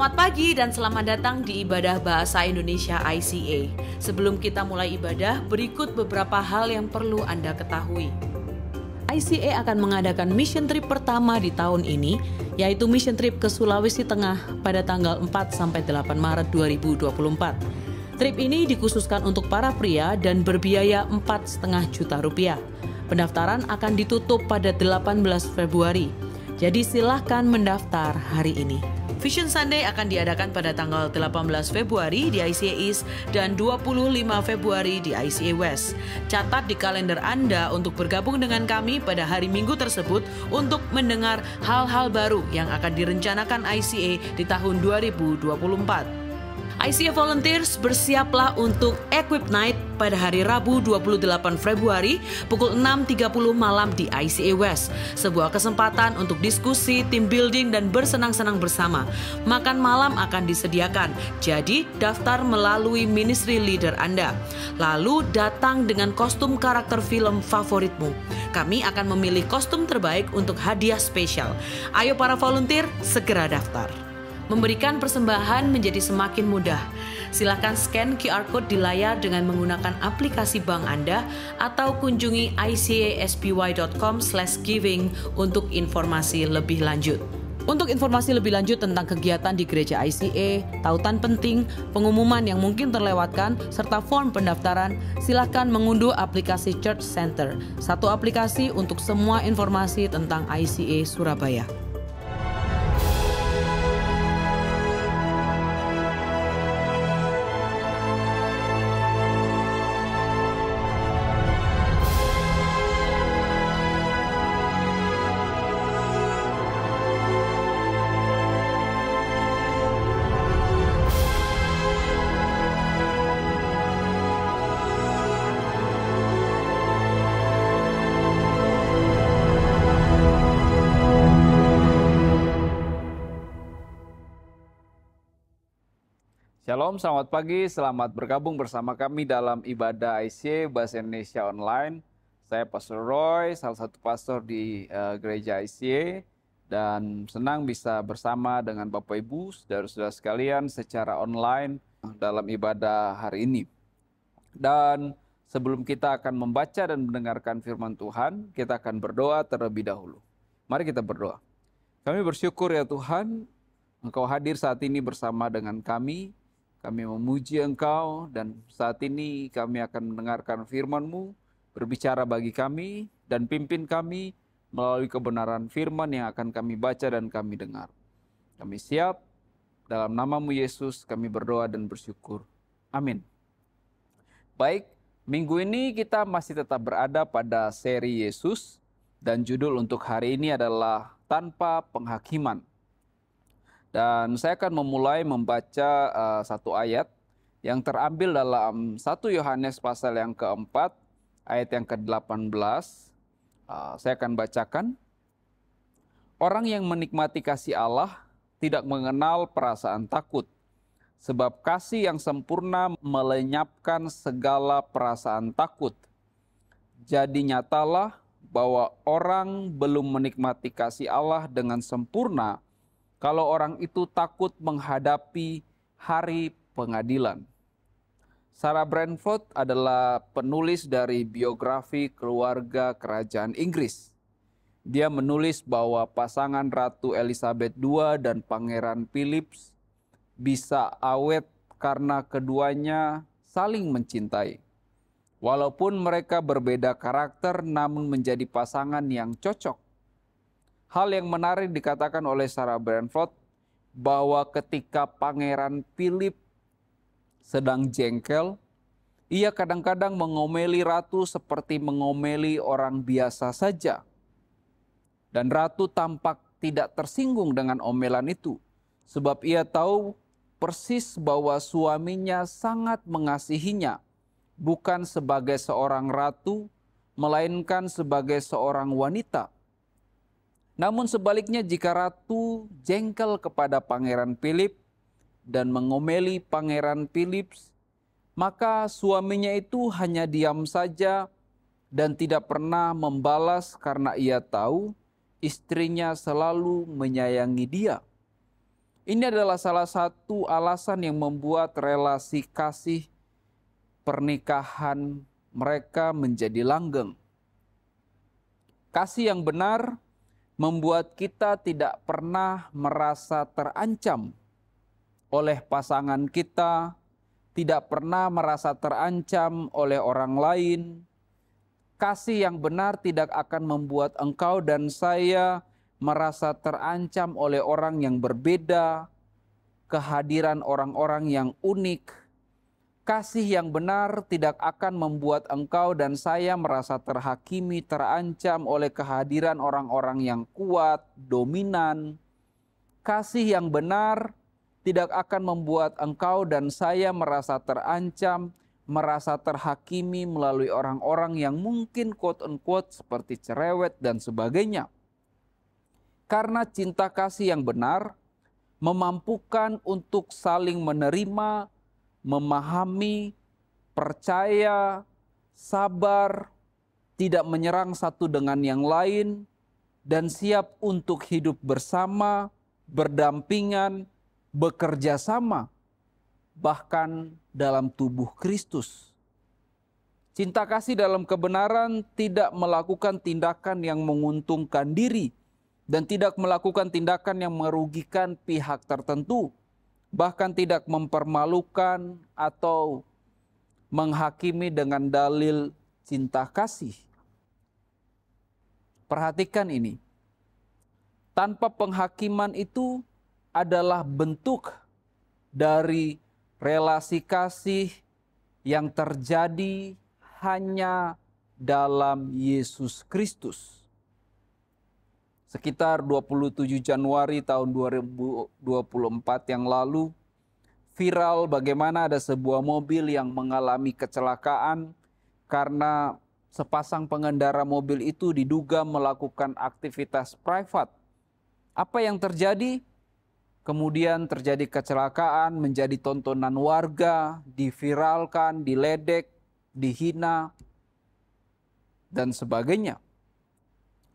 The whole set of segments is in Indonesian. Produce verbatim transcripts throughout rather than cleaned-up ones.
Selamat pagi dan selamat datang di Ibadah Bahasa Indonesia I C A. Sebelum kita mulai ibadah, berikut beberapa hal yang perlu Anda ketahui. I C A akan mengadakan mission trip pertama di tahun ini, yaitu mission trip ke Sulawesi Tengah pada tanggal empat sampai delapan Maret dua ribu dua puluh empat. Trip ini dikhususkan untuk para pria dan berbiaya empat koma lima juta rupiah. Pendaftaran akan ditutup pada delapan belas Februari. Jadi silahkan mendaftar hari ini. Vision Sunday akan diadakan pada tanggal delapan belas Februari di I C A East dan dua puluh lima Februari di I C A West. Catat di kalender Anda untuk bergabung dengan kami pada hari Minggu tersebut untuk mendengar hal-hal baru yang akan direncanakan I C A di tahun dua ribu dua puluh empat. I C A Volunteers, bersiaplah untuk Equip Night pada hari Rabu dua puluh delapan Februari pukul enam tiga puluh malam di I C A West. Sebuah kesempatan untuk diskusi, team building, dan bersenang-senang bersama. Makan malam akan disediakan, jadi daftar melalui ministry leader Anda. Lalu datang dengan kostum karakter film favoritmu. Kami akan memilih kostum terbaik untuk hadiah spesial. Ayo para volunteer, segera daftar. Memberikan persembahan menjadi semakin mudah. Silakan scan Q R Code di layar dengan menggunakan aplikasi bank Anda atau kunjungi i c a s p y dot com slash giving untuk informasi lebih lanjut. Untuk informasi lebih lanjut tentang kegiatan di gereja I C A, tautan penting, pengumuman yang mungkin terlewatkan, serta form pendaftaran, silakan mengunduh aplikasi Church Center. Satu aplikasi untuk semua informasi tentang I C A Surabaya. Shalom, selamat pagi, selamat bergabung bersama kami dalam Ibadah I C A Bahasa Indonesia Online. Saya Pastor Roy, salah satu pastor di uh, gereja I C A, dan senang bisa bersama dengan Bapak Ibu, saudara-saudara sekalian secara online dalam ibadah hari ini. Dan sebelum kita akan membaca dan mendengarkan firman Tuhan, kita akan berdoa terlebih dahulu. Mari kita berdoa. Kami bersyukur ya Tuhan, Engkau hadir saat ini bersama dengan kami. Kami memuji Engkau dan saat ini kami akan mendengarkan firman-Mu, berbicara bagi kami dan pimpin kami melalui kebenaran firman yang akan kami baca dan kami dengar. Kami siap, dalam nama-Mu Yesus kami berdoa dan bersyukur. Amin. Baik, minggu ini kita masih tetap berada pada seri Yesus dan judul untuk hari ini adalah Tanpa Penghakiman. Dan saya akan memulai membaca uh, satu ayat yang terambil dalam satu Yohanes pasal yang keempat, ayat yang ke-delapan belas. Uh, saya akan bacakan. Orang yang menikmati kasih Allah tidak mengenal perasaan takut, sebab kasih yang sempurna melenyapkan segala perasaan takut. Jadi nyatalah bahwa orang belum menikmati kasih Allah dengan sempurna, kalau orang itu takut menghadapi hari pengadilan. Sarah Bradford adalah penulis dari biografi keluarga kerajaan Inggris. Dia menulis bahwa pasangan Ratu Elizabeth kedua dan Pangeran Philip bisa awet karena keduanya saling mencintai. Walaupun mereka berbeda karakter, namun menjadi pasangan yang cocok. Hal yang menarik dikatakan oleh Sarah Bradford bahwa ketika Pangeran Philip sedang jengkel, ia kadang-kadang mengomeli Ratu seperti mengomeli orang biasa saja. Dan Ratu tampak tidak tersinggung dengan omelan itu, sebab ia tahu persis bahwa suaminya sangat mengasihinya, bukan sebagai seorang ratu, melainkan sebagai seorang wanita. Namun sebaliknya, jika Ratu jengkel kepada Pangeran Philip dan mengomeli Pangeran Philip, maka suaminya itu hanya diam saja dan tidak pernah membalas karena ia tahu istrinya selalu menyayangi dia. Ini adalah salah satu alasan yang membuat relasi kasih pernikahan mereka menjadi langgeng. Kasih yang benar membuat kita tidak pernah merasa terancam oleh pasangan kita, tidak pernah merasa terancam oleh orang lain. Kasih yang benar tidak akan membuat engkau dan saya merasa terancam oleh orang yang berbeda, kehadiran orang-orang yang unik. Kasih yang benar tidak akan membuat engkau dan saya merasa terhakimi, terancam oleh kehadiran orang-orang yang kuat, dominan. Kasih yang benar tidak akan membuat engkau dan saya merasa terancam, merasa terhakimi melalui orang-orang yang mungkin quote-unquote seperti cerewet dan sebagainya. Karena cinta kasih yang benar memampukan untuk saling menerima, memahami, percaya, sabar, tidak menyerang satu dengan yang lain, dan siap untuk hidup bersama, berdampingan, bekerja sama, bahkan dalam tubuh Kristus. Cinta kasih dalam kebenaran tidak melakukan tindakan yang menguntungkan diri dan tidak melakukan tindakan yang merugikan pihak tertentu, bahkan tidak mempermalukan atau menghakimi dengan dalil cinta kasih. Perhatikan ini. Tanpa penghakiman itu adalah bentuk dari relasi kasih yang terjadi hanya dalam Yesus Kristus. Sekitar dua puluh tujuh Januari tahun dua ribu dua puluh empat yang lalu, viral bagaimana ada sebuah mobil yang mengalami kecelakaan karena sepasang pengendara mobil itu diduga melakukan aktivitas privat. Apa yang terjadi? Kemudian terjadi kecelakaan, menjadi tontonan warga, diviralkan, diledek, dihina, dan sebagainya.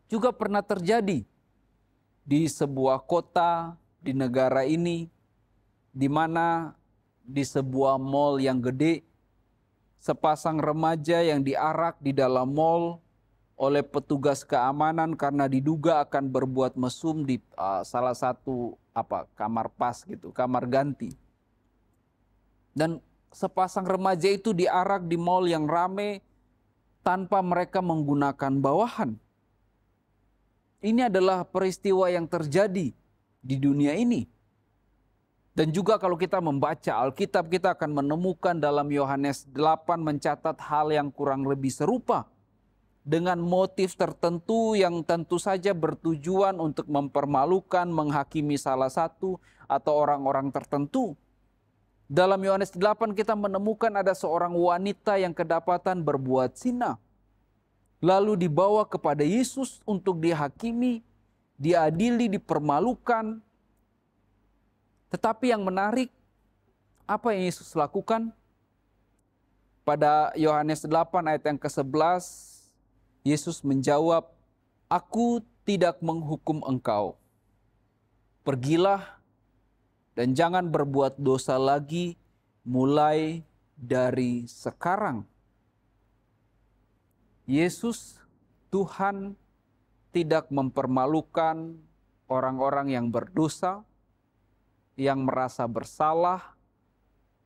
Juga pernah terjadi di sebuah kota di negara ini, di mana di sebuah mal yang gede, sepasang remaja yang diarak di dalam mal oleh petugas keamanan karena diduga akan berbuat mesum di uh, salah satu apa kamar pas gitu, kamar ganti. Dan sepasang remaja itu diarak di mal yang rame tanpa mereka menggunakan bawahan. Ini adalah peristiwa yang terjadi di dunia ini. Dan juga kalau kita membaca Alkitab, kita akan menemukan dalam Yohanes delapan mencatat hal yang kurang lebih serupa, dengan motif tertentu yang tentu saja bertujuan untuk mempermalukan, menghakimi salah satu atau orang-orang tertentu. Dalam Yohanes delapan kita menemukan ada seorang wanita yang kedapatan berbuat zina, lalu dibawa kepada Yesus untuk dihakimi, diadili, dipermalukan. Tetapi yang menarik, apa yang Yesus lakukan? Pada Yohanes delapan ayat yang kesebelas, Yesus menjawab, "Aku tidak menghukum engkau. Pergilah dan jangan berbuat dosa lagi mulai dari sekarang." Yesus, Tuhan, tidak mempermalukan orang-orang yang berdosa, yang merasa bersalah,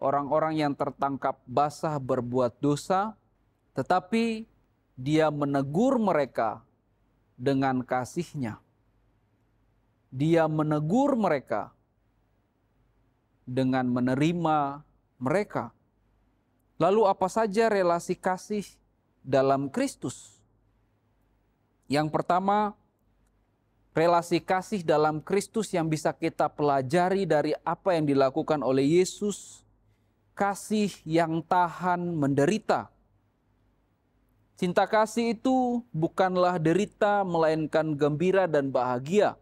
orang-orang yang tertangkap basah berbuat dosa, tetapi Dia menegur mereka dengan kasih-Nya. Dia menegur mereka dengan menerima mereka. Lalu apa saja relasi kasih dalam Kristus? Yang pertama, relasi kasih dalam Kristus yang bisa kita pelajari dari apa yang dilakukan oleh Yesus. Kasih yang tahan menderita. Cinta kasih itu bukanlah derita, melainkan gembira dan bahagia.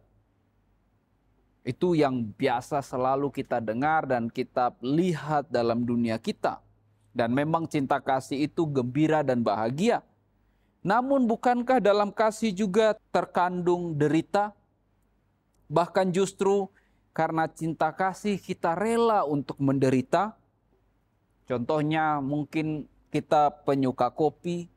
Itu yang biasa selalu kita dengar dan kita lihat dalam dunia kita. Dan memang cinta kasih itu gembira dan bahagia. Namun bukankah dalam kasih juga terkandung derita? Bahkan justru karena cinta kasih kita rela untuk menderita. Contohnya mungkin kita penyuka kopi.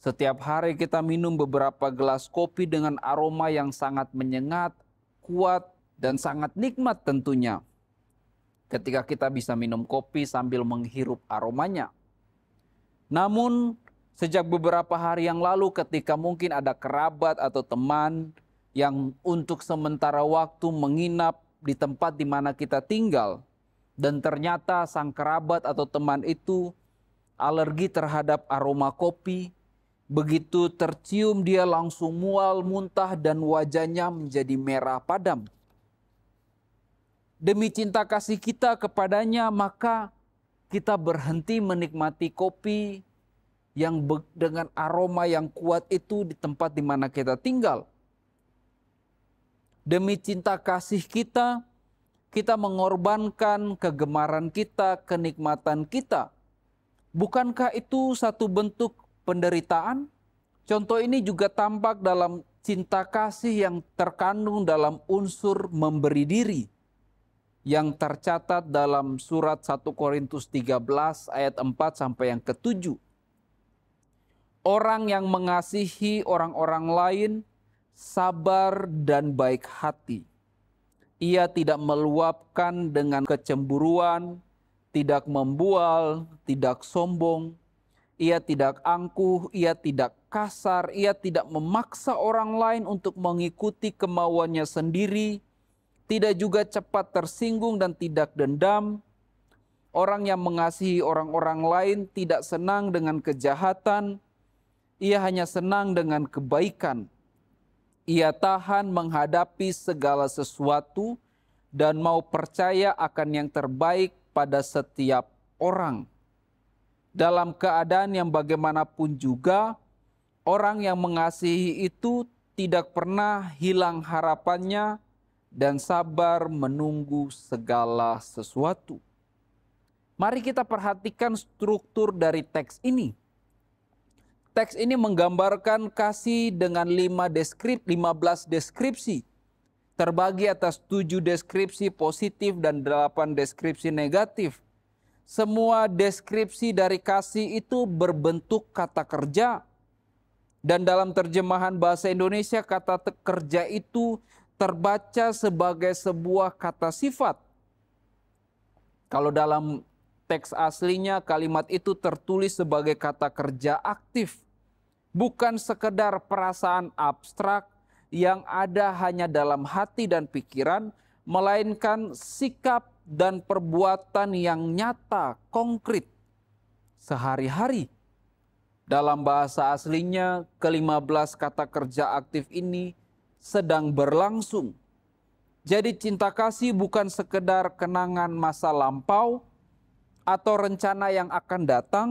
Setiap hari kita minum beberapa gelas kopi dengan aroma yang sangat menyengat, kuat, dan sangat nikmat tentunya. Ketika kita bisa minum kopi sambil menghirup aromanya. Namun sejak beberapa hari yang lalu ketika mungkin ada kerabat atau teman yang untuk sementara waktu menginap di tempat di mana kita tinggal. Dan ternyata sang kerabat atau teman itu alergi terhadap aroma kopi. Begitu tercium dia langsung mual, muntah, dan wajahnya menjadi merah padam. Demi cinta kasih kita kepadanya, maka kita berhenti menikmati kopi yang dengan aroma yang kuat itu di tempat di mana kita tinggal. Demi cinta kasih kita, kita mengorbankan kegemaran kita, kenikmatan kita. Bukankah itu satu bentuk penderitaan? Contoh ini juga tampak dalam cinta kasih yang terkandung dalam unsur memberi diri. Yang tercatat dalam surat satu Korintus tiga belas ayat empat sampai yang ketujuh. Orang yang mengasihi orang-orang lain sabar dan baik hati. Ia tidak meluapkan dengan kecemburuan, tidak membual, tidak sombong. Ia tidak angkuh, ia tidak kasar, ia tidak memaksa orang lain untuk mengikuti kemauannya sendiri. Tidak juga cepat tersinggung dan tidak dendam. Orang yang mengasihi orang-orang lain tidak senang dengan kejahatan. Ia hanya senang dengan kebaikan. Ia tahan menghadapi segala sesuatu dan mau percaya akan yang terbaik pada setiap orang. Dalam keadaan yang bagaimanapun juga, orang yang mengasihi itu tidak pernah hilang harapannya dan sabar menunggu segala sesuatu. Mari kita perhatikan struktur dari teks ini. Teks ini menggambarkan kasih dengan lima deskrip, lima belas deskripsi. Terbagi atas tujuh deskripsi positif dan delapan deskripsi negatif. Semua deskripsi dari kasih itu berbentuk kata kerja. Dan dalam terjemahan bahasa Indonesia kata kerja itu terbaca sebagai sebuah kata sifat. Kalau dalam teks aslinya kalimat itu tertulis sebagai kata kerja aktif. Bukan sekedar perasaan abstrak yang ada hanya dalam hati dan pikiran, melainkan sikap dan perbuatan yang nyata, konkret, sehari-hari. Dalam bahasa aslinya kelima belas kata kerja aktif ini sedang berlangsung. Jadi cinta kasih bukan sekedar kenangan masa lampau atau rencana yang akan datang,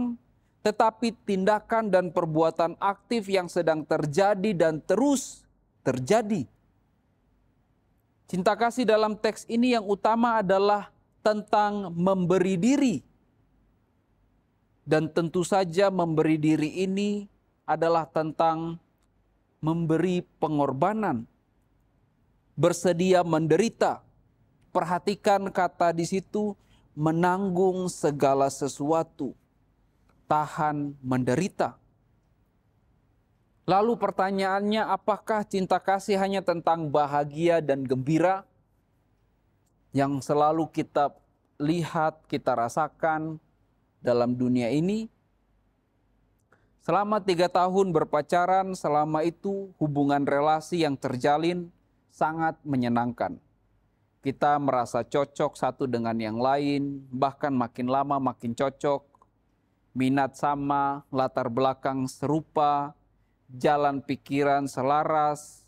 tetapi tindakan dan perbuatan aktif yang sedang terjadi dan terus terjadi. Cinta kasih dalam teks ini yang utama adalah tentang memberi diri. Dan tentu saja memberi diri ini adalah tentang memberi pengorbanan, bersedia menderita. Perhatikan kata di situ, menanggung segala sesuatu, tahan menderita. Lalu pertanyaannya, apakah cinta kasih hanya tentang bahagia dan gembira yang selalu kita lihat, kita rasakan dalam dunia ini? Selama tiga tahun berpacaran, selama itu hubungan relasi yang terjalin sangat menyenangkan. Kita merasa cocok satu dengan yang lain, bahkan makin lama makin cocok. Minat sama, latar belakang serupa, jalan pikiran selaras.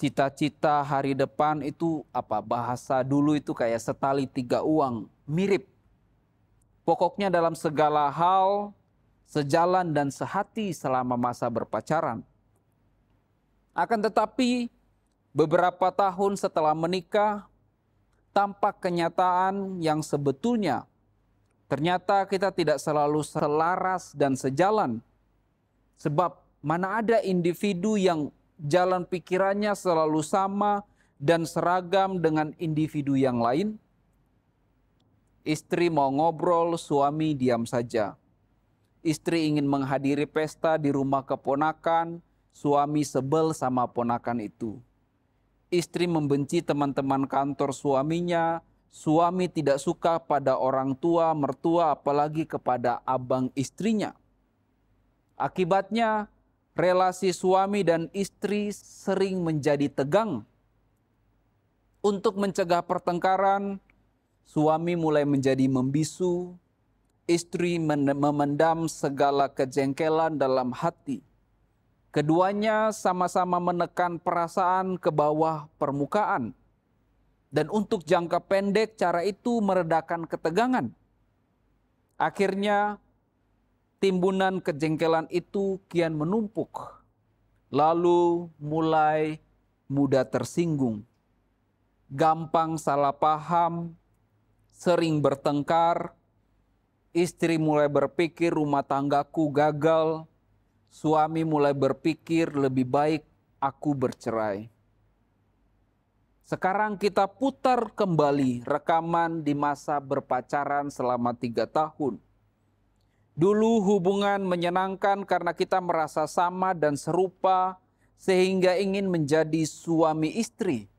Cita-cita hari depan itu apa? Bahasa dulu itu kayak setali tiga uang, mirip. Pokoknya dalam segala hal sejalan dan sehati selama masa berpacaran. Akan tetapi, beberapa tahun setelah menikah, tampak kenyataan yang sebetulnya. Ternyata kita tidak selalu selaras dan sejalan. Sebab mana ada individu yang jalan pikirannya selalu sama dan seragam dengan individu yang lain? Istri mau ngobrol, suami diam saja. Istri ingin menghadiri pesta di rumah keponakan, suami sebel sama ponakan itu. Istri membenci teman-teman kantor suaminya, suami tidak suka pada orang tua, mertua, apalagi kepada abang istrinya. Akibatnya, relasi suami dan istri sering menjadi tegang. Untuk mencegah pertengkaran, suami mulai menjadi membisu, istri memendam segala kejengkelan dalam hati. Keduanya sama-sama menekan perasaan ke bawah permukaan. Dan untuk jangka pendek cara itu meredakan ketegangan. Akhirnya timbunan kejengkelan itu kian menumpuk. Lalu mulai mudah tersinggung. Gampang salah paham, sering bertengkar. Istri mulai berpikir rumah tanggaku gagal. Suami mulai berpikir lebih baik aku bercerai. Sekarang kita putar kembali rekaman di masa berpacaran selama tiga tahun. Dulu hubungan menyenangkan karena kita merasa sama dan serupa sehingga ingin menjadi suami istri.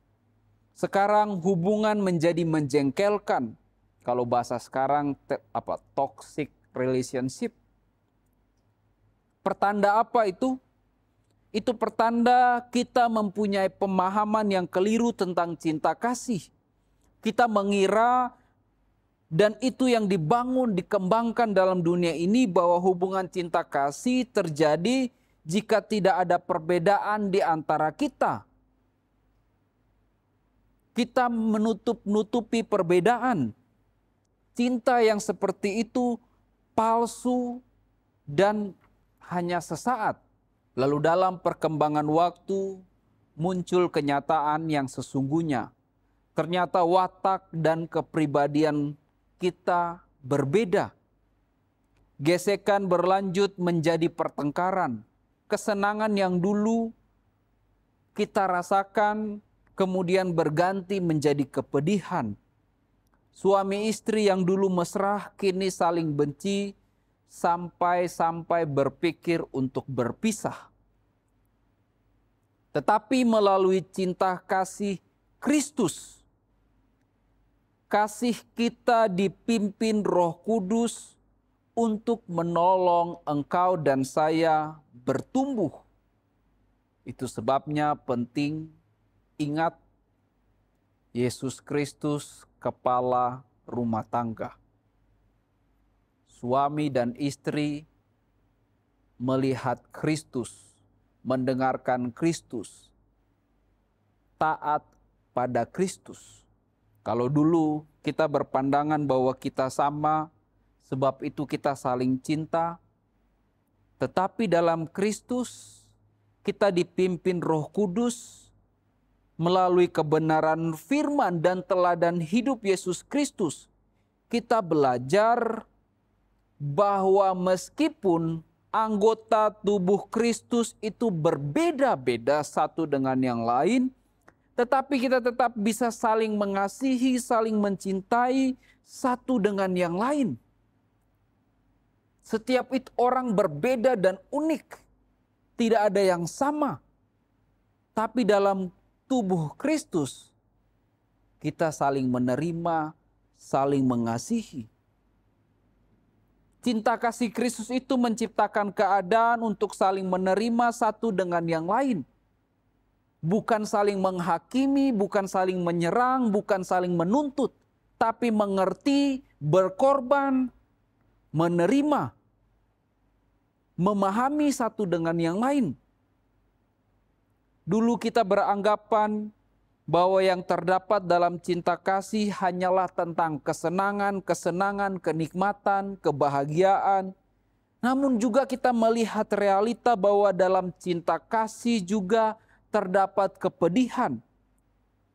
Sekarang hubungan menjadi menjengkelkan. Kalau bahasa sekarang apa? Toxic relationship. Pertanda apa itu? Itu pertanda kita mempunyai pemahaman yang keliru tentang cinta kasih. Kita mengira dan itu yang dibangun, dikembangkan dalam dunia ini bahwa hubungan cinta kasih terjadi jika tidak ada perbedaan di antara kita. Kita menutup-nutupi perbedaan. Cinta yang seperti itu palsu dan hanya sesaat, lalu dalam perkembangan waktu muncul kenyataan yang sesungguhnya. Ternyata watak dan kepribadian kita berbeda. Gesekan berlanjut menjadi pertengkaran. Kesenangan yang dulu kita rasakan kemudian berganti menjadi kepedihan. Suami istri yang dulu mesra kini saling benci, sampai-sampai berpikir untuk berpisah. Tetapi melalui cinta kasih Kristus, kasih kita dipimpin Roh Kudus untuk menolong engkau dan saya bertumbuh. Itu sebabnya penting ingat Yesus Kristus kepala rumah tangga. Suami dan istri melihat Kristus, mendengarkan Kristus, taat pada Kristus. Kalau dulu kita berpandangan bahwa kita sama, sebab itu kita saling cinta. Tetapi dalam Kristus kita dipimpin Roh Kudus melalui kebenaran firman dan teladan hidup Yesus Kristus. Kita belajar bahwa meskipun anggota tubuh Kristus itu berbeda-beda satu dengan yang lain, tetapi kita tetap bisa saling mengasihi, saling mencintai satu dengan yang lain. Setiap itu orang berbeda dan unik, tidak ada yang sama. Tapi dalam tubuh Kristus, kita saling menerima, saling mengasihi. Cinta kasih Kristus itu menciptakan keadaan untuk saling menerima satu dengan yang lain. Bukan saling menghakimi, bukan saling menyerang, bukan saling menuntut. Tapi mengerti, berkorban, menerima, memahami satu dengan yang lain. Dulu kita beranggapan bahwa yang terdapat dalam cinta kasih hanyalah tentang kesenangan, kesenangan, kenikmatan, kebahagiaan. Namun juga kita melihat realita bahwa dalam cinta kasih juga terdapat kepedihan.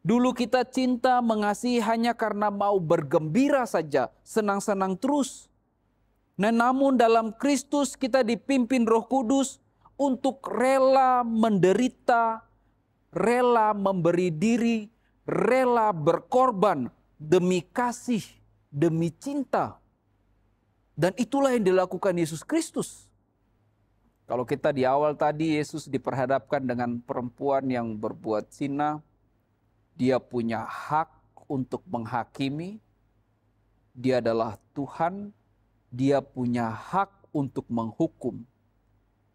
Dulu kita cinta mengasihi hanya karena mau bergembira saja, senang-senang terus. Nah, namun dalam Kristus kita dipimpin Roh Kudus untuk rela menderita, rela memberi diri, rela berkorban demi kasih, demi cinta. Dan itulah yang dilakukan Yesus Kristus. Kalau kita di awal tadi, Yesus diperhadapkan dengan perempuan yang berbuat zina. Dia punya hak untuk menghakimi. Dia adalah Tuhan. Dia punya hak untuk menghukum.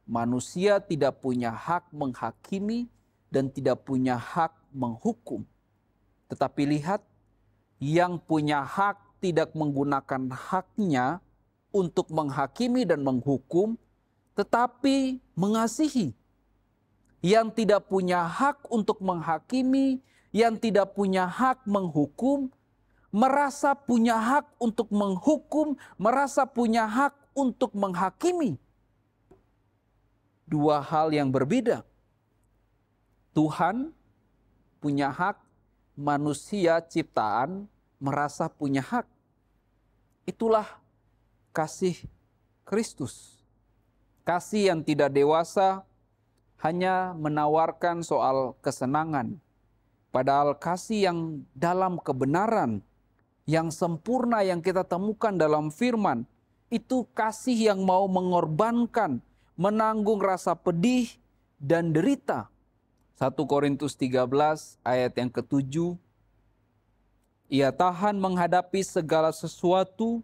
Manusia tidak punya hak menghakimi dan tidak punya hak menghukum. Tetapi lihat, yang punya hak tidak menggunakan haknya untuk menghakimi dan menghukum, tetapi mengasihi. Yang tidak punya hak untuk menghakimi, yang tidak punya hak menghukum, merasa punya hak untuk menghukum, merasa punya hak untuk menghakimi. Dua hal yang berbeda. Tuhan punya hak, manusia ciptaan merasa punya hak. Itulah kasih Kristus. Kasih yang tidak dewasa hanya menawarkan soal kesenangan. Padahal kasih yang dalam kebenaran, yang sempurna yang kita temukan dalam firman, itu kasih yang mau mengorbankan, menanggung rasa pedih dan derita. satu Korintus tiga belas ayat yang ketujuh, ia tahan menghadapi segala sesuatu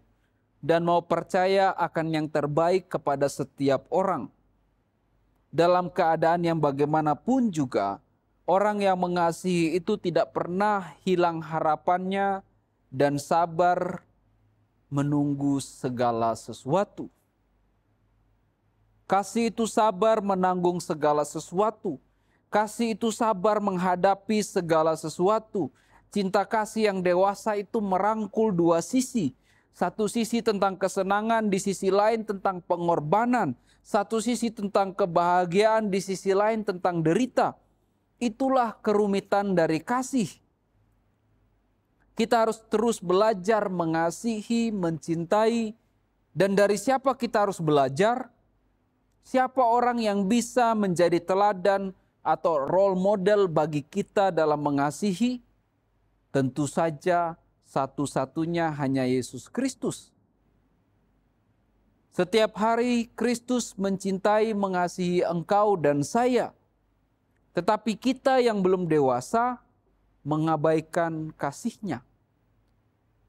dan mau percaya akan yang terbaik kepada setiap orang. Dalam keadaan yang bagaimanapun juga, orang yang mengasihi itu tidak pernah hilang harapannya dan sabar menunggu segala sesuatu. Kasih itu sabar menanggung segala sesuatu. Kasih itu sabar menghadapi segala sesuatu. Cinta kasih yang dewasa itu merangkul dua sisi. Satu sisi tentang kesenangan, di sisi lain tentang pengorbanan. Satu sisi tentang kebahagiaan, di sisi lain tentang derita. Itulah kerumitan dari kasih. Kita harus terus belajar mengasihi, mencintai. Dan dari siapa kita harus belajar? Siapa orang yang bisa menjadi teladan atau role model bagi kita dalam mengasihi? Tentu saja satu-satunya hanya Yesus Kristus. Setiap hari Kristus mencintai, mengasihi engkau dan saya. Tetapi kita yang belum dewasa mengabaikan kasihnya.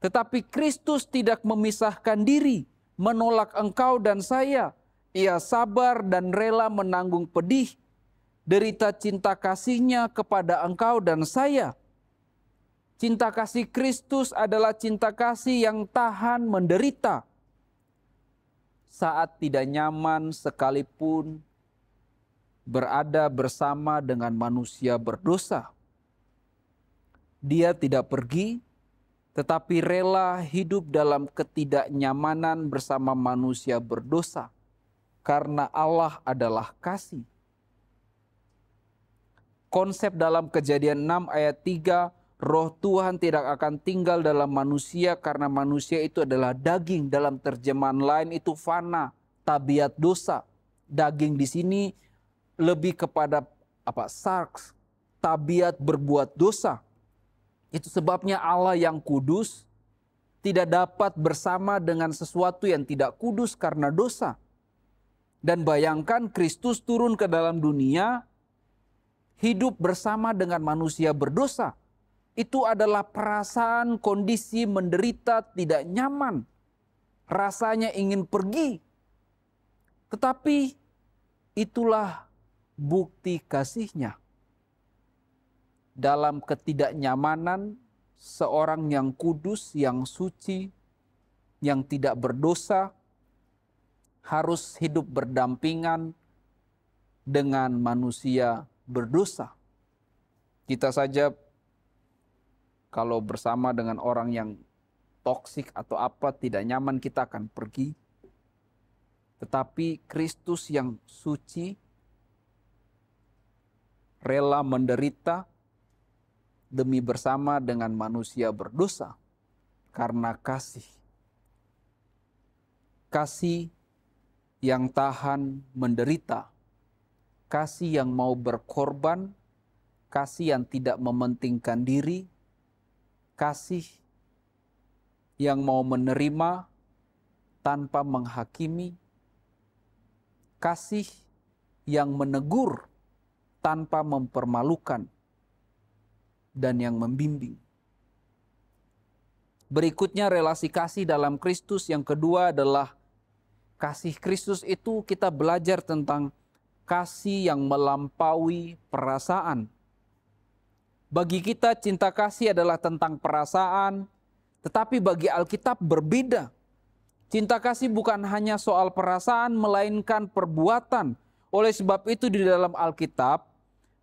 Tetapi Kristus tidak memisahkan diri, menolak engkau dan saya. Ia sabar dan rela menanggung pedih, derita cinta kasihnya kepada engkau dan saya. Cinta kasih Kristus adalah cinta kasih yang tahan menderita. Saat tidak nyaman sekalipun berada bersama dengan manusia berdosa. Dia tidak pergi, tetapi rela hidup dalam ketidaknyamanan bersama manusia berdosa. Karena Allah adalah kasih. Konsep dalam Kejadian enam ayat tiga, roh Tuhan tidak akan tinggal dalam manusia karena manusia itu adalah daging. Dalam terjemahan lain itu fana, tabiat dosa. Daging di sini lebih kepada apa? Sarks, tabiat berbuat dosa. Itu sebabnya Allah yang kudus tidak dapat bersama dengan sesuatu yang tidak kudus karena dosa. Dan bayangkan Kristus turun ke dalam dunia, hidup bersama dengan manusia berdosa. Itu adalah perasaan kondisi menderita tidak nyaman. Rasanya ingin pergi. Tetapi itulah bukti kasihnya. Dalam ketidaknyamanan, seorang yang kudus, yang suci, yang tidak berdosa, harus hidup berdampingan dengan manusia berdosa. Kita saja kalau bersama dengan orang yang toksik atau apa tidak nyaman, kita akan pergi. Tetapi Kristus yang suci rela menderita demi bersama dengan manusia berdosa karena kasih. Kasih yang tahan menderita. Kasih yang mau berkorban, kasih yang tidak mementingkan diri, kasih yang mau menerima tanpa menghakimi, kasih yang menegur tanpa mempermalukan, dan yang membimbing. Berikutnya relasi kasih dalam Kristus yang kedua adalah kasih Kristus itu kita belajar tentang kasih yang melampaui perasaan. Bagi kita cinta kasih adalah tentang perasaan, tetapi bagi Alkitab berbeda. Cinta kasih bukan hanya soal perasaan melainkan perbuatan. Oleh sebab itu di dalam Alkitab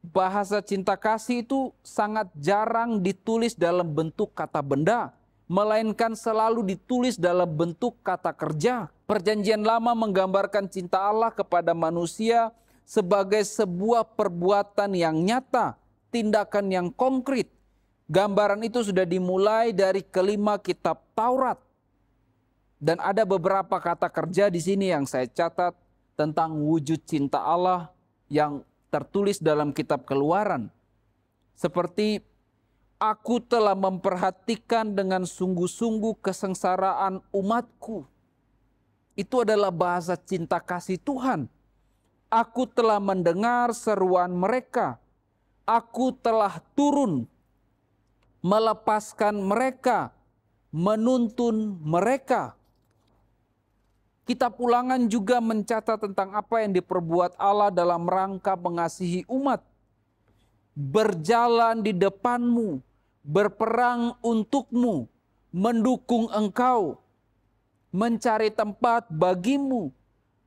bahasa cinta kasih itu sangat jarang ditulis dalam bentuk kata benda, melainkan selalu ditulis dalam bentuk kata kerja. Perjanjian Lama menggambarkan cinta Allah kepada manusia sebagai sebuah perbuatan yang nyata, tindakan yang konkret. Gambaran itu sudah dimulai dari kelima kitab Taurat. Dan ada beberapa kata kerja di sini yang saya catat tentang wujud cinta Allah yang tertulis dalam kitab Keluaran. Seperti Aku telah memperhatikan dengan sungguh-sungguh kesengsaraan umatku. Itu adalah bahasa cinta kasih Tuhan. Aku telah mendengar seruan mereka. Aku telah turun, melepaskan mereka, menuntun mereka. Kitab Ulangan juga mencatat tentang apa yang diperbuat Allah dalam rangka mengasihi umat. Berjalan di depanmu, berperang untukmu, mendukung engkau, mencari tempat bagimu,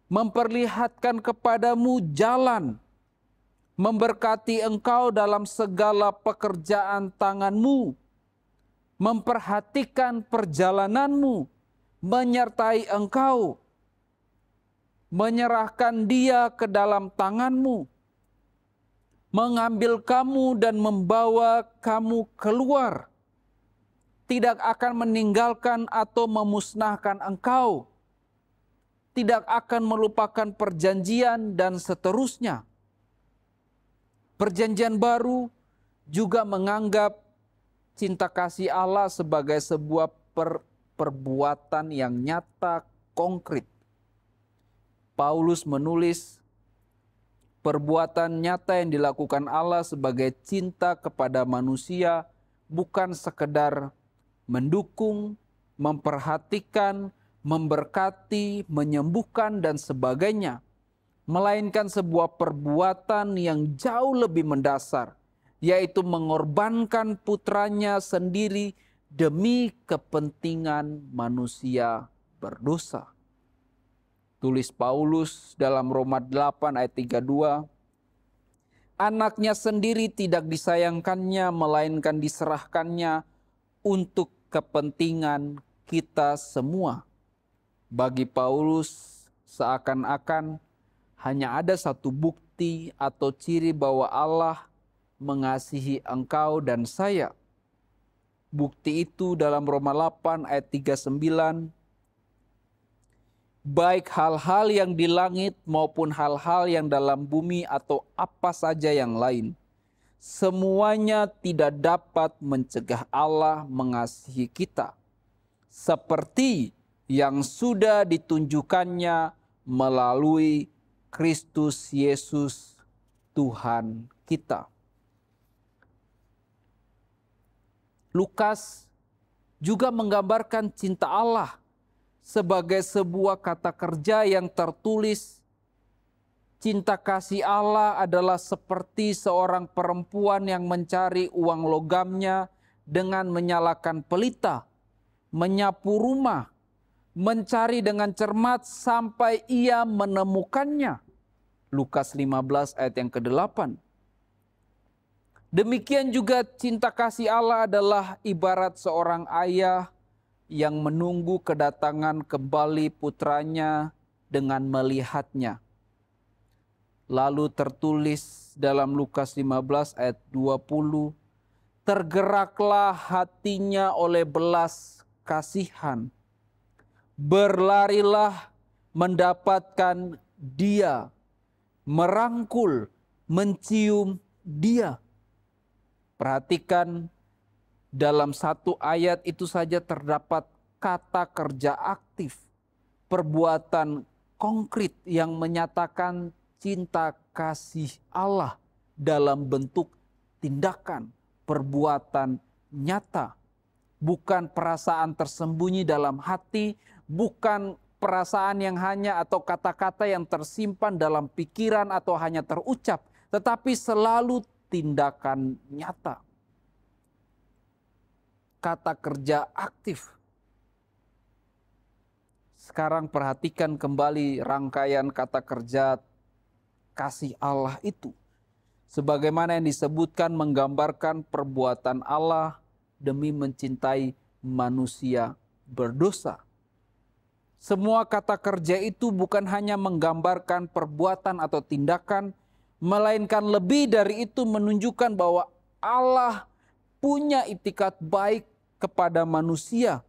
memperlihatkan kepadamu jalan, memberkati engkau dalam segala pekerjaan tanganmu, memperhatikan perjalananmu, menyertai engkau, menyerahkan dia ke dalam tanganmu, mengambil kamu dan membawa kamu keluar, tidak akan meninggalkan atau memusnahkan engkau, tidak akan melupakan perjanjian dan seterusnya. Perjanjian Baru juga menganggap cinta kasih Allah sebagai sebuah per perbuatan yang nyata, konkret. Paulus menulis, perbuatan nyata yang dilakukan Allah sebagai cinta kepada manusia bukan sekedar mendukung, memperhatikan, memberkati, menyembuhkan, dan sebagainya. Melainkan sebuah perbuatan yang jauh lebih mendasar, yaitu mengorbankan putranya sendiri demi kepentingan manusia berdosa. Tulis Paulus dalam Roma delapan ayat tiga puluh dua, anaknya sendiri tidak disayangkannya melainkan diserahkannya untuk kepentingan kita semua. Bagi Paulus seakan-akan hanya ada satu bukti atau ciri bahwa Allah mengasihi engkau dan saya. Bukti itu dalam Roma delapan ayat tiga puluh sembilan, baik hal-hal yang di langit maupun hal-hal yang dalam bumi atau apa saja yang lain. Semuanya tidak dapat mencegah Allah mengasihi kita. Seperti yang sudah ditunjukkannya melalui Kristus Yesus Tuhan kita. Lukas juga menggambarkan cinta Allah sebagai sebuah kata kerja yang tertulis. Cinta kasih Allah adalah seperti seorang perempuan yang mencari uang logamnya dengan menyalakan pelita, menyapu rumah, mencari dengan cermat sampai ia menemukannya. Lukas lima belas ayat yang kedelapan. Demikian juga cinta kasih Allah adalah ibarat seorang ayah yang menunggu kedatangan kembali putranya dengan melihatnya. Lalu tertulis dalam Lukas lima belas ayat dua puluh, tergeraklah hatinya oleh belas kasihan. Berlarilah mendapatkan dia, merangkul, mencium dia. Perhatikan Dalam satu ayat itu saja terdapat kata kerja aktif, perbuatan konkret yang menyatakan cinta kasih Allah dalam bentuk tindakan, perbuatan nyata. Bukan perasaan tersembunyi dalam hati, bukan perasaan yang hanya atau kata-kata yang tersimpan dalam pikiran atau hanya terucap, tetapi selalu tindakan nyata. Kata kerja aktif. Sekarang perhatikan kembali rangkaian kata kerja kasih Allah itu. Sebagaimana yang disebutkan menggambarkan perbuatan Allah demi mencintai manusia berdosa. Semua kata kerja itu bukan hanya menggambarkan perbuatan atau tindakan, melainkan lebih dari itu menunjukkan bahwa Allah punya itikad baik kepada manusia.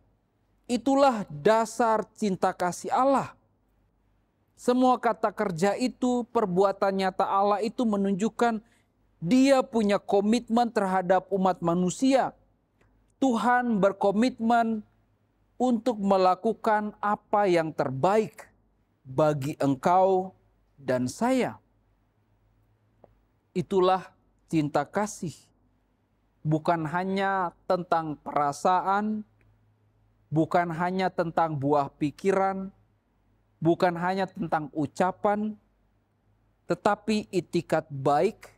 Itulah dasar cinta kasih Allah. Semua kata kerja itu, perbuatan nyata Allah itu menunjukkan Dia punya komitmen terhadap umat manusia. Tuhan berkomitmen untuk melakukan apa yang terbaik bagi engkau dan saya. Itulah cinta kasih. Bukan hanya tentang perasaan, bukan hanya tentang buah pikiran, bukan hanya tentang ucapan, tetapi itikad baik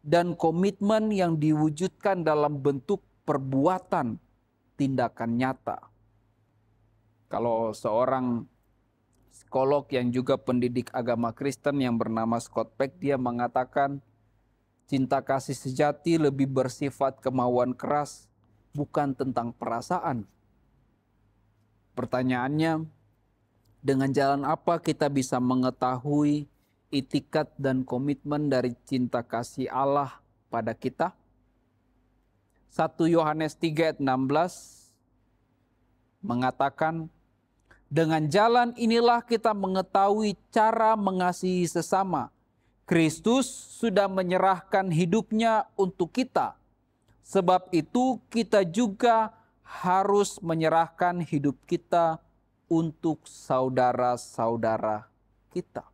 dan komitmen yang diwujudkan dalam bentuk perbuatan, tindakan nyata. Kalau seorang psikolog yang juga pendidik agama Kristen yang bernama Scott Peck, dia mengatakan cinta kasih sejati lebih bersifat kemauan keras, bukan tentang perasaan. Pertanyaannya, dengan jalan apa kita bisa mengetahui itikad dan komitmen dari cinta kasih Allah pada kita? satu Yohanes tiga ayat enam belas. Mengatakan, dengan jalan inilah kita mengetahui cara mengasihi sesama. Kristus sudah menyerahkan hidupnya untuk kita. Sebab itu kita juga harus menyerahkan hidup kita untuk saudara-saudara kita.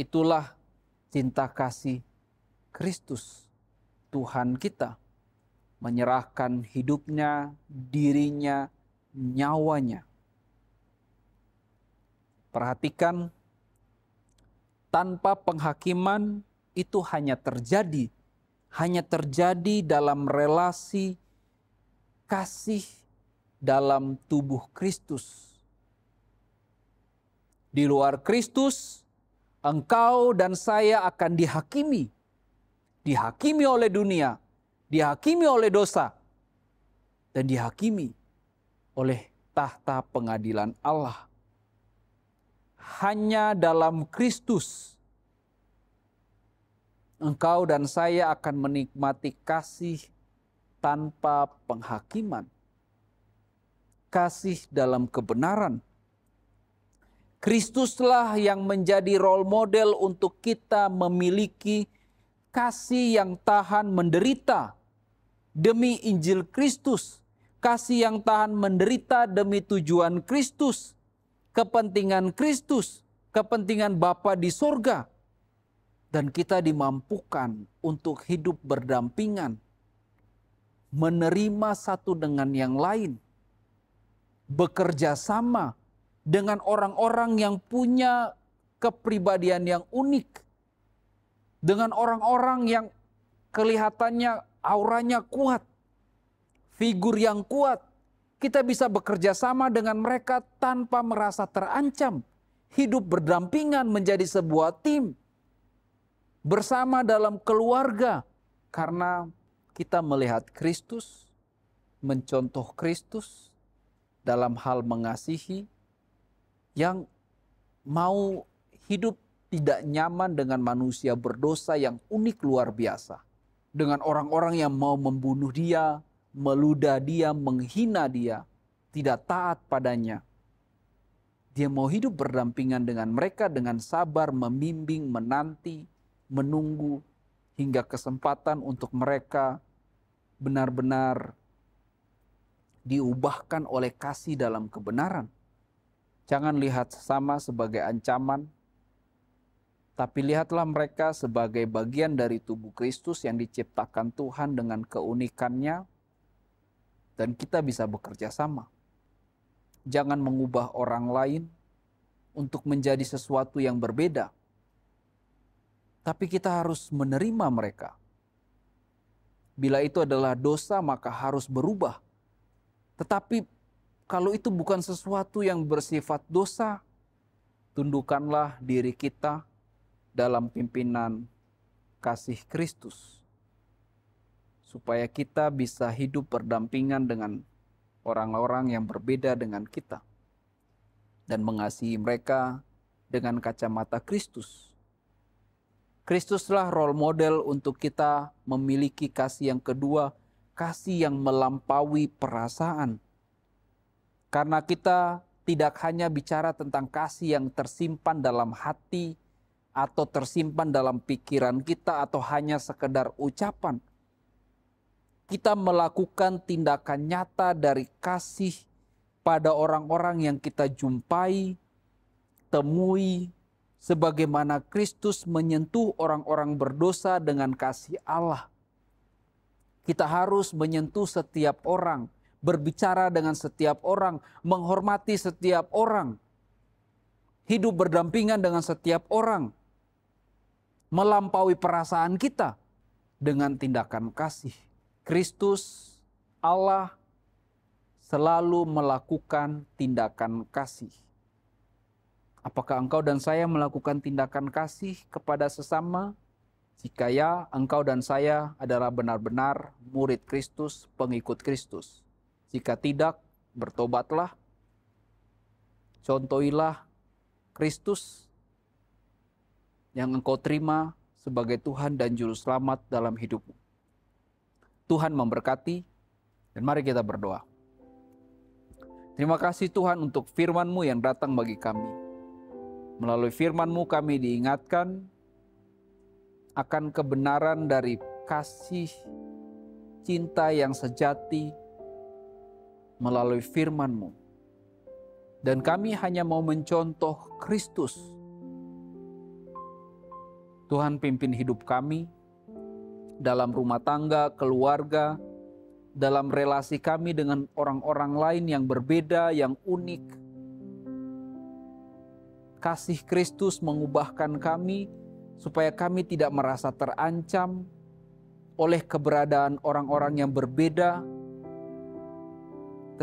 Itulah cinta kasih Kristus, Tuhan kita. Menyerahkan hidupnya, dirinya, nyawanya. Perhatikan, tanpa penghakiman itu hanya terjadi. Hanya terjadi dalam relasi kasih dalam tubuh Kristus. Di luar Kristus, engkau dan saya akan dihakimi. Dihakimi oleh dunia. Dihakimi oleh dosa dan dihakimi oleh tahta pengadilan Allah. Hanya dalam Kristus engkau dan saya akan menikmati kasih tanpa penghakiman. Kasih dalam kebenaran. Kristuslah yang menjadi role model untuk kita memiliki kasih yang tahan menderita. Demi Injil Kristus, kasih yang tahan menderita demi tujuan Kristus, kepentingan Kristus, kepentingan Bapa di surga. Dan kita dimampukan untuk hidup berdampingan, menerima satu dengan yang lain, bekerja sama dengan orang-orang yang punya kepribadian yang unik, dengan orang-orang yang kelihatannya auranya kuat, figur yang kuat. Kita bisa bekerja sama dengan mereka tanpa merasa terancam. Hidup berdampingan menjadi sebuah tim. Bersama dalam keluarga. Karena kita melihat Kristus, mencontoh Kristus dalam hal mengasihi, yang mau hidup tidak nyaman dengan manusia berdosa yang unik luar biasa. Dengan orang-orang yang mau membunuh dia, meludah dia, menghina dia, tidak taat padanya. Dia mau hidup berdampingan dengan mereka dengan sabar, membimbing, menanti, menunggu hingga kesempatan untuk mereka benar-benar diubahkan oleh kasih dalam kebenaran. Jangan lihat sesama sebagai ancaman, tapi lihatlah mereka sebagai bagian dari tubuh Kristus yang diciptakan Tuhan dengan keunikannya, dan kita bisa bekerja sama. Jangan mengubah orang lain untuk menjadi sesuatu yang berbeda, tapi kita harus menerima mereka. Bila itu adalah dosa, maka harus berubah. Tetapi kalau itu bukan sesuatu yang bersifat dosa, tundukkanlah diri kita dalam pimpinan kasih Kristus, supaya kita bisa hidup berdampingan dengan orang-orang yang berbeda dengan kita dan mengasihi mereka dengan kacamata Kristus. Kristuslah role model untuk kita memiliki kasih yang kedua, kasih yang melampaui perasaan. Karena kita tidak hanya bicara tentang kasih yang tersimpan dalam hati atau tersimpan dalam pikiran kita atau hanya sekedar ucapan. Kita melakukan tindakan nyata dari kasih pada orang-orang yang kita jumpai, temui, sebagaimana Kristus menyentuh orang-orang berdosa dengan kasih Allah. Kita harus menyentuh setiap orang, berbicara dengan setiap orang, menghormati setiap orang, hidup berdampingan dengan setiap orang, melampaui perasaan kita dengan tindakan kasih. Kristus, Allah, selalu melakukan tindakan kasih. Apakah engkau dan saya melakukan tindakan kasih kepada sesama? Jika ya, engkau dan saya adalah benar-benar murid Kristus, pengikut Kristus. Jika tidak, bertobatlah. Contohilah Kristus yang engkau terima sebagai Tuhan dan Juru Selamat dalam hidupmu. Tuhan memberkati, dan mari kita berdoa. Terima kasih Tuhan untuk firman-Mu yang datang bagi kami. Melalui firman-Mu kami diingatkan akan kebenaran dari kasih cinta yang sejati melalui firman-Mu. Dan kami hanya mau mencontoh Kristus. Tuhan pimpin hidup kami dalam rumah tangga, keluarga, dalam relasi kami dengan orang-orang lain yang berbeda, yang unik. Kasih Kristus mengubahkan kami supaya kami tidak merasa terancam oleh keberadaan orang-orang yang berbeda.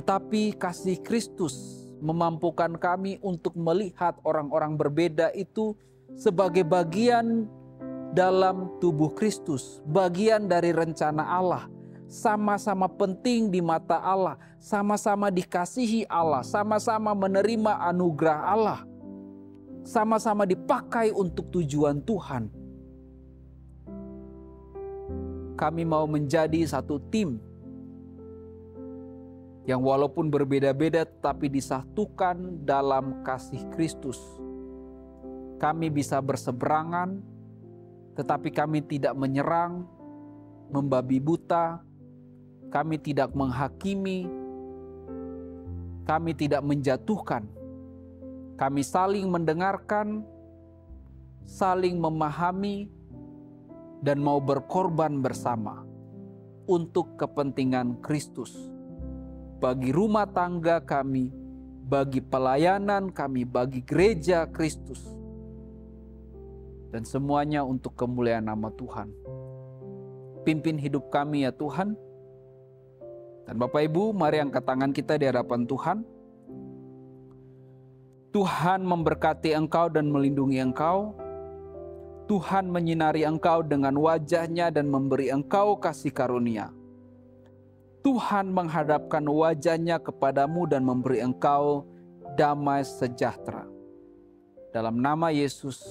Tetapi kasih Kristus memampukan kami untuk melihat orang-orang berbeda itu sebagai bagian dalam tubuh Kristus, bagian dari rencana Allah. Sama-sama penting di mata Allah, sama-sama dikasihi Allah, sama-sama menerima anugerah Allah. Sama-sama dipakai untuk tujuan Tuhan. Kami mau menjadi satu tim yang walaupun berbeda-beda tapi disatukan dalam kasih Kristus. Kami bisa berseberangan tetapi kami tidak menyerang, membabi buta, kami tidak menghakimi, kami tidak menjatuhkan. Kami saling mendengarkan, saling memahami, dan mau berkorban bersama untuk kepentingan Kristus. Bagi rumah tangga kami, bagi pelayanan kami, bagi gereja Kristus. Dan semuanya untuk kemuliaan nama Tuhan. Pimpin hidup kami ya Tuhan. Dan Bapak Ibu, mari angkat tangan kita di hadapan Tuhan. Tuhan memberkati engkau dan melindungi engkau. Tuhan menyinari engkau dengan wajah-Nya dan memberi engkau kasih karunia. Tuhan menghadapkan wajah-Nya kepadamu dan memberi engkau damai sejahtera. Dalam nama Yesus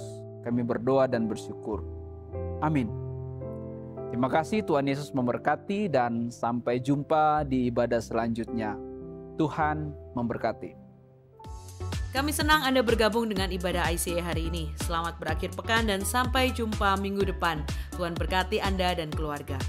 kami berdoa dan bersyukur. Amin. Terima kasih, Tuhan Yesus memberkati dan sampai jumpa di ibadah selanjutnya. Tuhan memberkati. Kami senang Anda bergabung dengan ibadah I C A hari ini. Selamat berakhir pekan dan sampai jumpa minggu depan. Tuhan berkati Anda dan keluarga.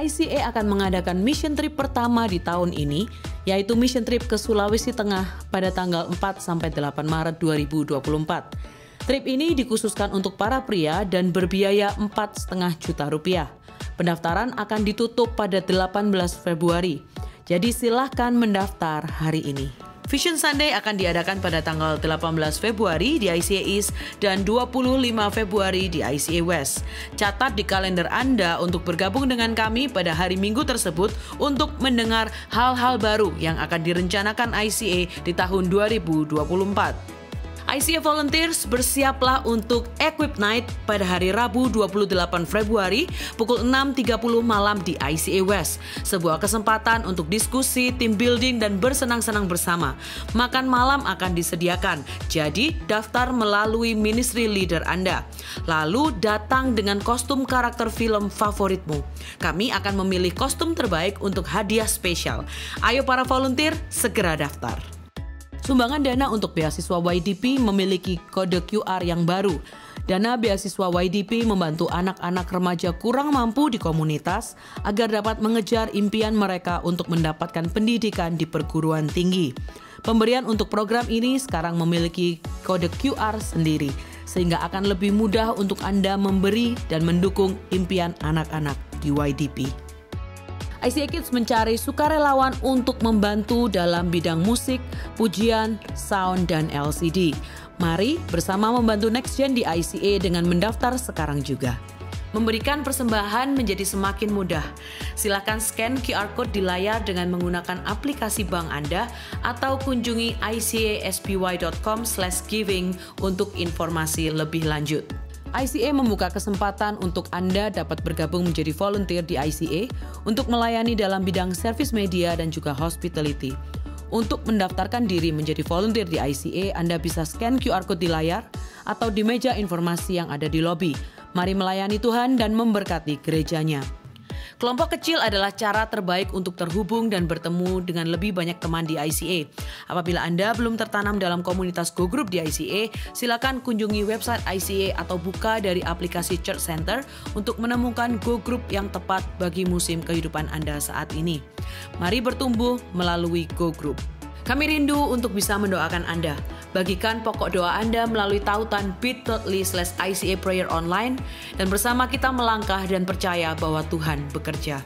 I C A akan mengadakan mission trip pertama di tahun ini, yaitu mission trip ke Sulawesi Tengah pada tanggal empat sampai delapan Maret dua ribu dua puluh empat. Trip ini dikhususkan untuk para pria dan berbiaya empat koma lima juta rupiah. Pendaftaran akan ditutup pada delapan belas Februari, jadi silahkan mendaftar hari ini. Vision Sunday akan diadakan pada tanggal delapan belas Februari di I C A East dan dua puluh lima Februari di I C A West. Catat di kalender Anda untuk bergabung dengan kami pada hari Minggu tersebut untuk mendengar hal-hal baru yang akan direncanakan I C A di tahun dua ribu dua puluh empat. I C A Volunteers, bersiaplah untuk Equip Night pada hari Rabu dua puluh delapan Februari pukul enam tiga puluh malam di I C A West. Sebuah kesempatan untuk diskusi, team building, dan bersenang-senang bersama. Makan malam akan disediakan, jadi daftar melalui ministry leader Anda. Lalu datang dengan kostum karakter film favoritmu. Kami akan memilih kostum terbaik untuk hadiah spesial. Ayo para volunteer, segera daftar. Sumbangan dana untuk beasiswa Y D P memiliki kode Q R yang baru. Dana beasiswa Y D P membantu anak-anak remaja kurang mampu di komunitas agar dapat mengejar impian mereka untuk mendapatkan pendidikan di perguruan tinggi. Pemberian untuk program ini sekarang memiliki kode Q R sendiri, sehingga akan lebih mudah untuk Anda memberi dan mendukung impian anak-anak di Y D P. I C A Kids mencari sukarelawan untuk membantu dalam bidang musik, pujian, sound, dan L C D. Mari bersama membantu Next Gen di I C A dengan mendaftar sekarang juga. Memberikan persembahan menjadi semakin mudah. Silakan scan Q R Code di layar dengan menggunakan aplikasi bank Anda atau kunjungi i c a s p y dot com slash giving untuk informasi lebih lanjut. I C A membuka kesempatan untuk Anda dapat bergabung menjadi volunteer di I C A untuk melayani dalam bidang service media dan juga hospitality. Untuk mendaftarkan diri menjadi volunteer di I C A, Anda bisa scan Q R Code di layar atau di meja informasi yang ada di lobi. Mari melayani Tuhan dan memberkati gerejanya. Kelompok kecil adalah cara terbaik untuk terhubung dan bertemu dengan lebih banyak teman di I C A. Apabila Anda belum tertanam dalam komunitas Go Group di I C A, silakan kunjungi website I C A atau buka dari aplikasi Church Center untuk menemukan Go Group yang tepat bagi musim kehidupan Anda saat ini. Mari bertumbuh melalui Go Group. Kami rindu untuk bisa mendoakan Anda. Bagikan pokok doa Anda melalui tautan bit dot l y slash I C A prayer online dan bersama kita melangkah dan percaya bahwa Tuhan bekerja.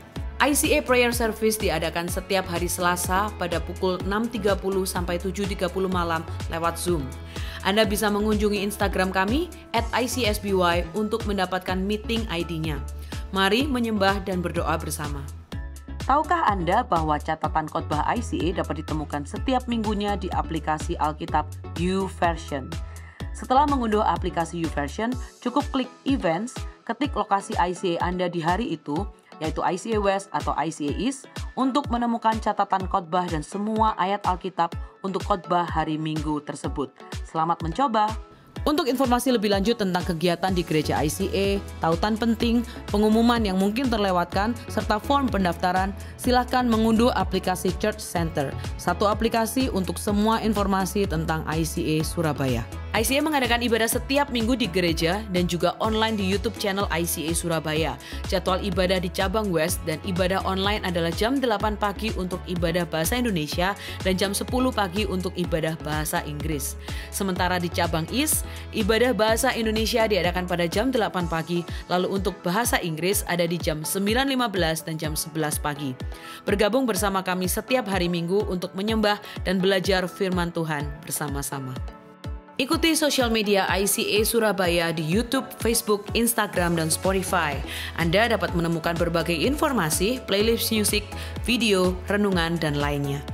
I C A Prayer Service diadakan setiap hari Selasa pada pukul enam tiga puluh sampai tujuh tiga puluh malam lewat Zoom. Anda bisa mengunjungi Instagram kami at I C S B Y untuk mendapatkan meeting I D-nya. Mari menyembah dan berdoa bersama. Tahukah Anda bahwa catatan khotbah I C A dapat ditemukan setiap minggunya di aplikasi Alkitab YouVersion? Setelah mengunduh aplikasi YouVersion, cukup klik Events, ketik lokasi I C A Anda di hari itu, yaitu I C A West atau I C A East, untuk menemukan catatan khotbah dan semua ayat Alkitab untuk khotbah hari Minggu tersebut. Selamat mencoba! Untuk informasi lebih lanjut tentang kegiatan di gereja I C A, tautan penting, pengumuman yang mungkin terlewatkan, serta form pendaftaran, silahkan mengunduh aplikasi Church Center. Satu aplikasi untuk semua informasi tentang I C A Surabaya. I C A mengadakan ibadah setiap minggu di gereja dan juga online di YouTube channel I C A Surabaya. Jadwal ibadah di cabang West dan ibadah online adalah jam delapan pagi untuk ibadah bahasa Indonesia dan jam sepuluh pagi untuk ibadah bahasa Inggris. Sementara di cabang East, ibadah bahasa Indonesia diadakan pada jam delapan pagi, lalu untuk bahasa Inggris ada di jam sembilan lima belas dan jam sebelas pagi. Bergabung bersama kami setiap hari Minggu untuk menyembah dan belajar firman Tuhan bersama-sama. Ikuti sosial media I C A Surabaya di YouTube, Facebook, Instagram, dan Spotify. Anda dapat menemukan berbagai informasi, playlist musik, video, renungan, dan lainnya.